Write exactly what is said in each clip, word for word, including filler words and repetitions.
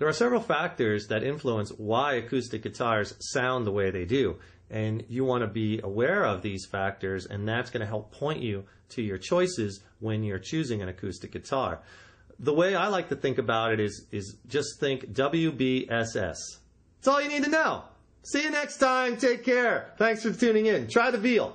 There are several factors that influence why acoustic guitars sound the way they do, and you want to be aware of these factors, and that's going to help point you to your choices when you're choosing an acoustic guitar. The way I like to think about it is, is just think W B S S. It's all you need to know. See you next time. Take care. Thanks for tuning in. Try the veal.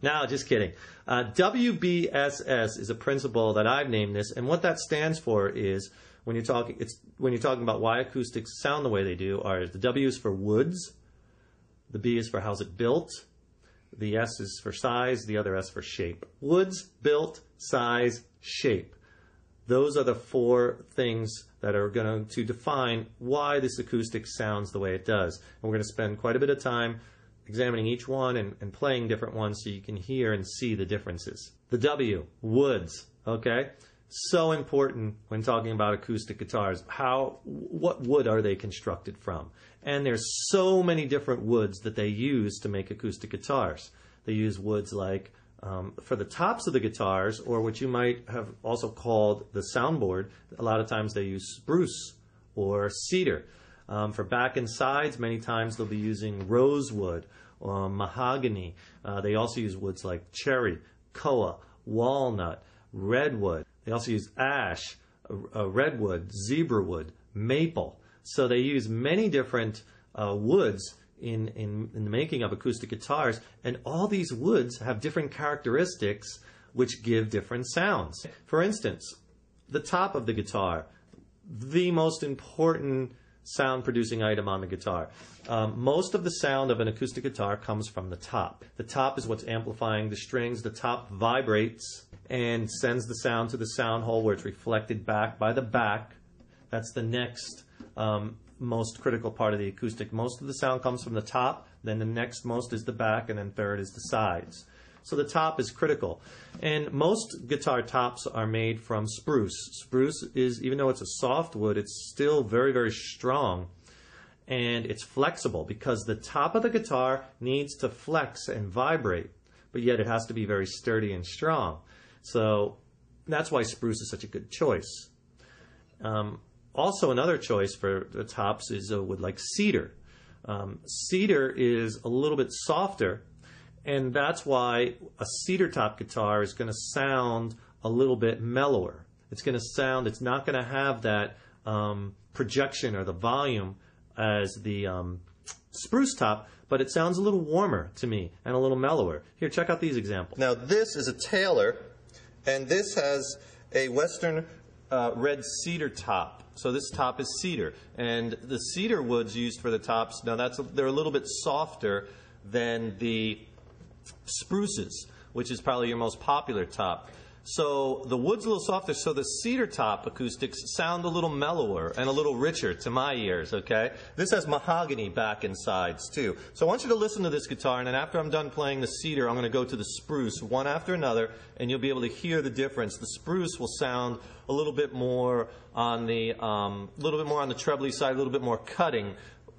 No, just kidding. Uh, W B S S is a principle that I've named this, and what that stands for is when you're talking, it's when you're talking about why acoustics sound the way they do. Are the W is for woods, the B is for how's it built, the S is for size, the other S for shape. Woods, built, size, shape. Those are the four things that are going to define why this acoustic sounds the way it does. And we're going to spend quite a bit of time examining each one and, and playing different ones so you can hear and see the differences. The W, woods, okay? So important when talking about acoustic guitars. How, what wood are they constructed from? And there's so many different woods that they use to make acoustic guitars. They use woods like um, for the tops of the guitars, or what you might have also called the soundboard. A lot of times they use spruce or cedar. Um, for back and sides, many times they'll be using rosewood or mahogany. Uh, they also use woods like cherry, koa, walnut, redwood. They also use ash, uh, redwood, zebrawood, maple. So they use many different uh, woods in, in, in the making of acoustic guitars, and all these woods have different characteristics which give different sounds. For instance, the top of the guitar, the most important sound-producing item on the guitar. Um, most of the sound of an acoustic guitar comes from the top. The top is what's amplifying the strings. The top vibrates and sends the sound to the sound hole where it's reflected back by the back. That's the next um, most critical part of the acoustic. Most of the sound comes from the top, then the next most is the back, and then third is the sides. So the top is critical. And most guitar tops are made from spruce. Spruce is, even though it's a soft wood, it's still very, very strong. And it's flexible because the top of the guitar needs to flex and vibrate, but yet it has to be very sturdy and strong. So that's why spruce is such a good choice. Um, also, another choice for the tops is a wood like cedar. Um, cedar is a little bit softer, and that's why a cedar top guitar is going to sound a little bit mellower. It's going to sound, it's not going to have that um, projection or the volume as the um, spruce top, but it sounds a little warmer to me and a little mellower. Here, check out these examples. Now, this is a Taylor, and this has a western uh, red cedar top. So this top is cedar, and the cedar woods used for the tops, now that's a, they're a little bit softer than the spruces, which is probably your most popular top. So the wood's a little softer, so the cedar top acoustics sound a little mellower and a little richer to my ears, okay? This has mahogany back and sides, too. So I want you to listen to this guitar, and then after I'm done playing the cedar, I'm going to go to the spruce, one after another, and you'll be able to hear the difference. The spruce will sound a little bit more on the, um, little bit more on the trebly side, a little bit more cutting,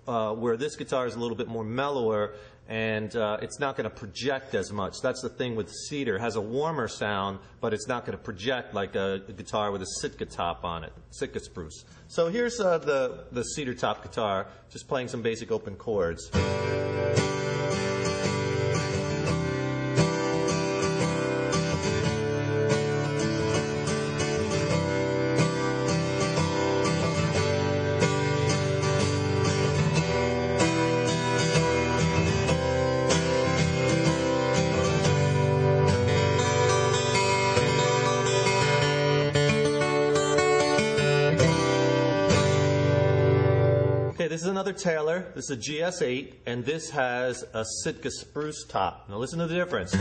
uh, where this guitar is a little bit more mellower, and uh, it's not going to project as much. That's the thing with cedar. It has a warmer sound, but it's not going to project like a, a guitar with a Sitka top on it, Sitka spruce. So here's uh, the, the cedar top guitar, just playing some basic open chords. This is another Taylor, this is a G S eight, and this has a Sitka spruce top. Now listen to the difference.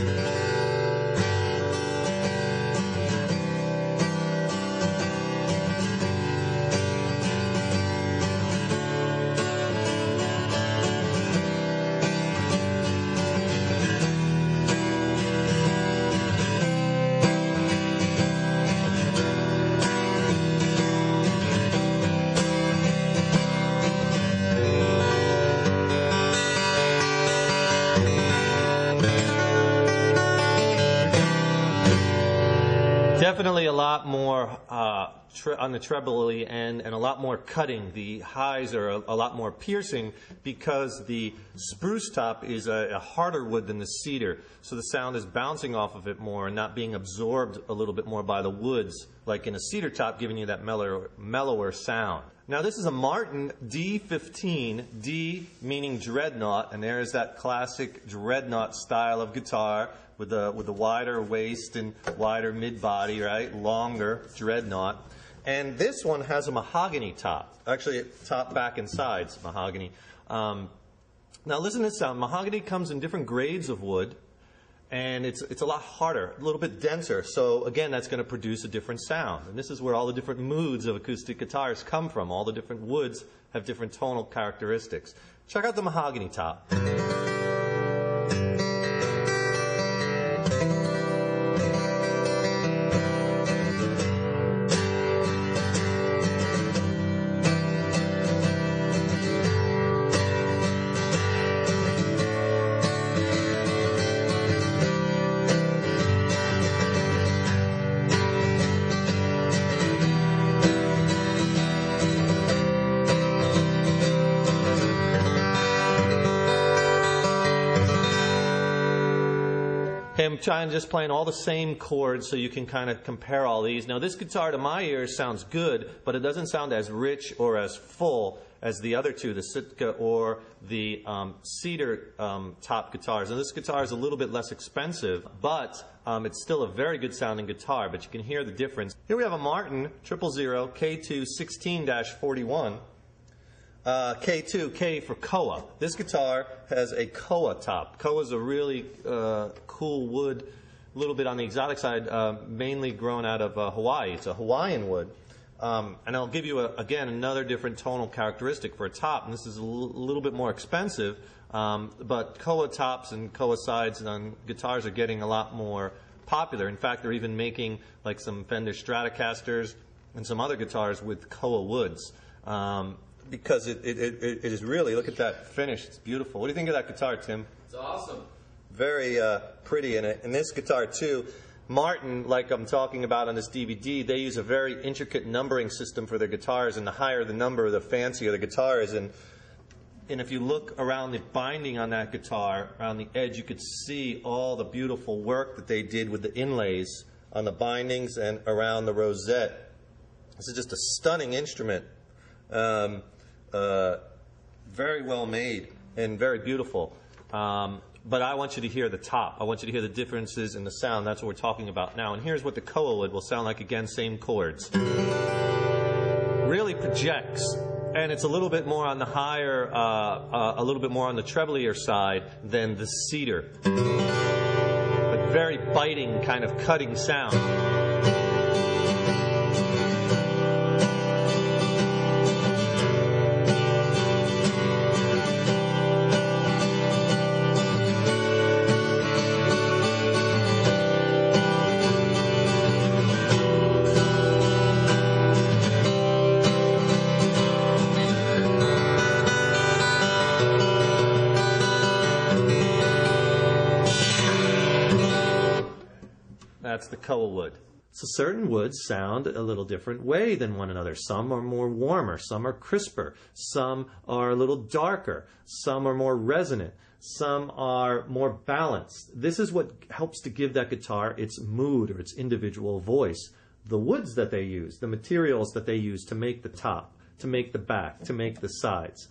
Definitely a lot more uh, tre on the trebly end and a lot more cutting. The highs are a, a lot more piercing because the spruce top is a, a harder wood than the cedar. So the sound is bouncing off of it more and not being absorbed a little bit more by the woods, like in a cedar top, giving you that mellower, mellower sound. Now this is a Martin D fifteen, D meaning dreadnought, and there is that classic dreadnought style of guitar with the with the wider waist and wider mid body, right? Longer dreadnought. And this one has a mahogany top. Actually, top, back, and sides mahogany. Um, now listen to this sound. Mahogany comes in different grades of wood, and it's it's a lot harder, a little bit denser. So again, that's going to produce a different sound. And this is where all the different moods of acoustic guitars come from. All the different woods have different tonal characteristics. Check out the mahogany top. I'm trying, just playing all the same chords so you can kind of compare all these. Now this guitar to my ears sounds good, but it doesn't sound as rich or as full as the other two, the Sitka or the um, cedar um, top guitars. Now this guitar is a little bit less expensive, but um, it's still a very good sounding guitar, but you can hear the difference. Here we have a Martin triple zero K two sixteen dash forty-one. Uh, K two, K for koa. This guitar has a koa top. Koa is a really uh, cool wood, a little bit on the exotic side, uh, mainly grown out of uh, Hawaii. It's a Hawaiian wood. Um, and I'll give you, a, again, another different tonal characteristic for a top. And this is a little bit more expensive, um, but koa tops and koa sides on guitars are getting a lot more popular. In fact, they're even making like some Fender Stratocasters and some other guitars with koa woods. Um, Because it, it, it, it is really, look at that finish, it's beautiful. What do you think of that guitar, Tim? It's awesome. Very uh, pretty in it. And this guitar, too, Martin, like I'm talking about on this D V D, they use a very intricate numbering system for their guitars, and the higher the number, the fancier the guitar is. And, and if you look around the binding on that guitar, around the edge, you could see all the beautiful work that they did with the inlays on the bindings and around the rosette. This is just a stunning instrument. Um, Uh, very well made and very beautiful. Um, but I want you to hear the top. I want you to hear the differences in the sound. That's what we're talking about now. And here's what the koa wood will sound like again, same chords. Really projects. And it's a little bit more on the higher, uh, uh, a little bit more on the treblier side than the cedar. Like very biting, kind of cutting sound. That's the koa wood. So certain woods sound a little different way than one another. Some are more warmer, some are crisper, some are a little darker, some are more resonant, some are more balanced. This is what helps to give that guitar its mood or its individual voice. The woods that they use, the materials that they use to make the top, to make the back, to make the sides.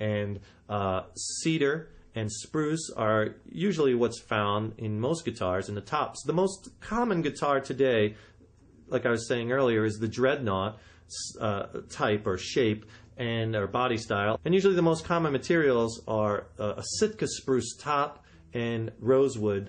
And uh, cedar and spruce are usually what's found in most guitars in the tops. The most common guitar today, like I was saying earlier, is the dreadnought uh, type or shape and or body style. And usually the most common materials are uh, a Sitka spruce top and rosewood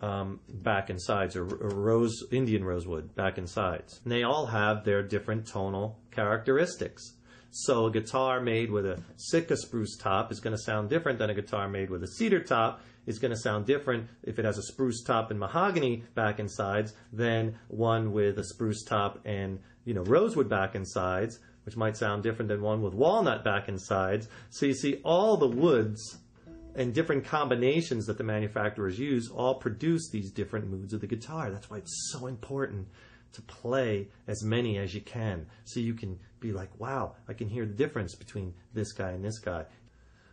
um, back and sides, or, or rose Indian rosewood back and sides. And they all have their different tonal characteristics. So a guitar made with a Sitka spruce top is going to sound different than a guitar made with a cedar top. It's going to sound different if it has a spruce top and mahogany back and sides than one with a spruce top and, you know, rosewood back and sides, which might sound different than one with walnut back and sides. So you see all the woods and different combinations that the manufacturers use all produce these different moods of the guitar. That's why it's so important to play as many as you can, so you can be like, wow, I can hear the difference between this guy and this guy.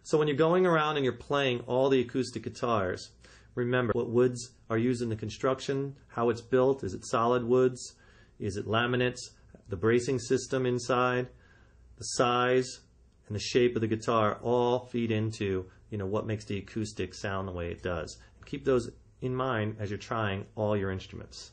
So when you're going around and you're playing all the acoustic guitars, remember what woods are used in the construction, how it's built, is it solid woods, is it laminates, the bracing system inside, the size and the shape of the guitar all feed into, you know, what makes the acoustic sound the way it does. Keep those in mind as you're trying all your instruments.